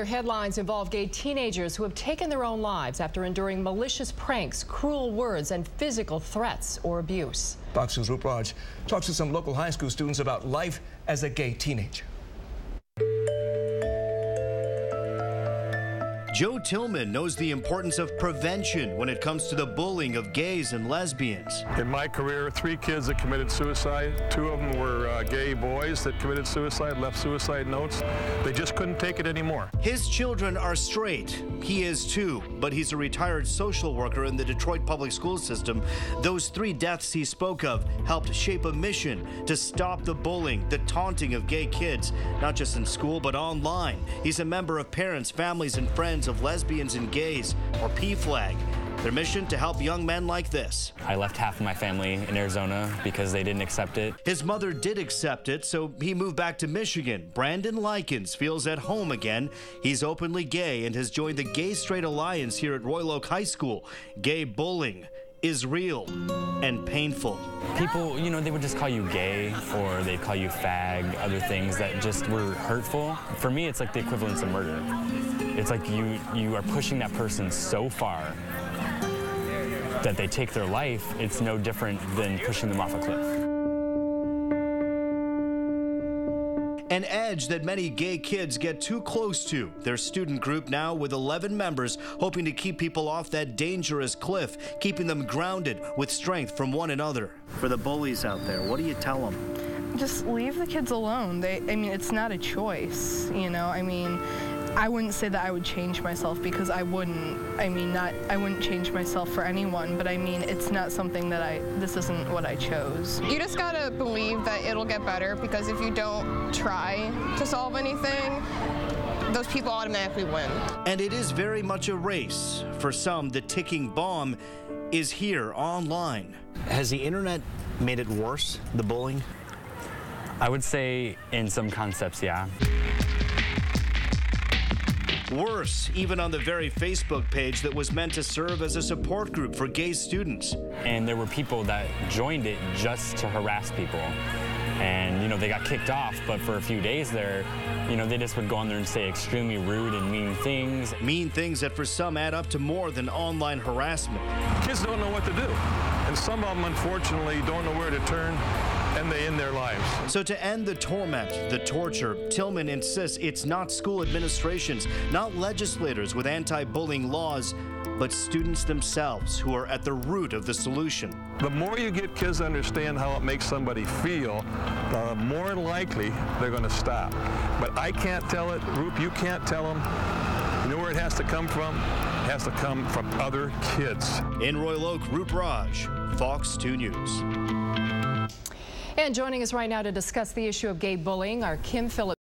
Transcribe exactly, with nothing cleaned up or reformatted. Other headlines involve gay teenagers who have taken their own lives after enduring malicious pranks, cruel words, and physical threats or abuse. Fox two's Roop Raj talks to some local high school students about life as a gay teenager. Joe Tillman knows the importance of prevention when it comes to the bullying of gays and lesbians. In my career, three kids that committed suicide, two of them were uh, gay boys that committed suicide, left suicide notes. They just couldn't take it anymore. His children are straight. He is too, but he's a retired social worker in the Detroit public school system. Those three deaths he spoke of helped shape a mission to stop the bullying, the taunting of gay kids, not just in school, but online. He's a member of Parents, Families, and Friends of Lesbians and Gays, or P FLAG. Their mission to help young men like this. I left half of my family in Arizona because they didn't accept it. His mother did accept it, so he moved back to Michigan. Brandon Likens feels at home again. He's openly gay and has joined the Gay Straight Alliance here at Royal Oak High School. Gay bullying is real and painful. People, you know, they would just call you gay, or they'd call you fag, other things that just were hurtful. For me, it's like the equivalence of murder. It's like you, you are pushing that person so far that they take their life. It's no different than pushing them off a cliff. An edge that many gay kids get too close to. Their student group now with eleven members, hoping to keep people off that dangerous cliff, keeping them grounded with strength from one another. For the bullies out there, what do you tell them? Just leave the kids alone. They, I mean, it's not a choice, you know? I mean, I wouldn't say that I would change myself, because I wouldn't. I mean, not, I wouldn't change myself for anyone, but I mean, it's not something that I, this isn't what I chose. You just gotta believe that it'll get better, because if you don't try to solve anything, those people automatically win. And it is very much a race. For some, the ticking bomb is here online. Has the internet made it worse, the bullying? I would say in some concepts, yeah. Worse, even on the very Facebook page that was meant to serve as a support group for gay students. And there were people that joined it just to harass people. And, you know, they got kicked off, but for a few days there, you know, they just would go on there and say extremely rude and mean things. Mean things that for some add up to more than online harassment. Kids don't know what to do. And some of them, unfortunately, don't know where to turn. And they end their lives. So to end the torment, the torture, Tillman insists it's not school administrations, not legislators with anti-bullying laws, but students themselves who are at the root of the solution. The more you get kids to understand how it makes somebody feel, the more likely they're going to stop. But I can't tell it, Roop, you can't tell them. You know where it has to come from? It has to come from other kids. In Royal Oak, Roop Raj, Fox two News. And joining us right now to discuss the issue of gay bullying are Kim Phillips.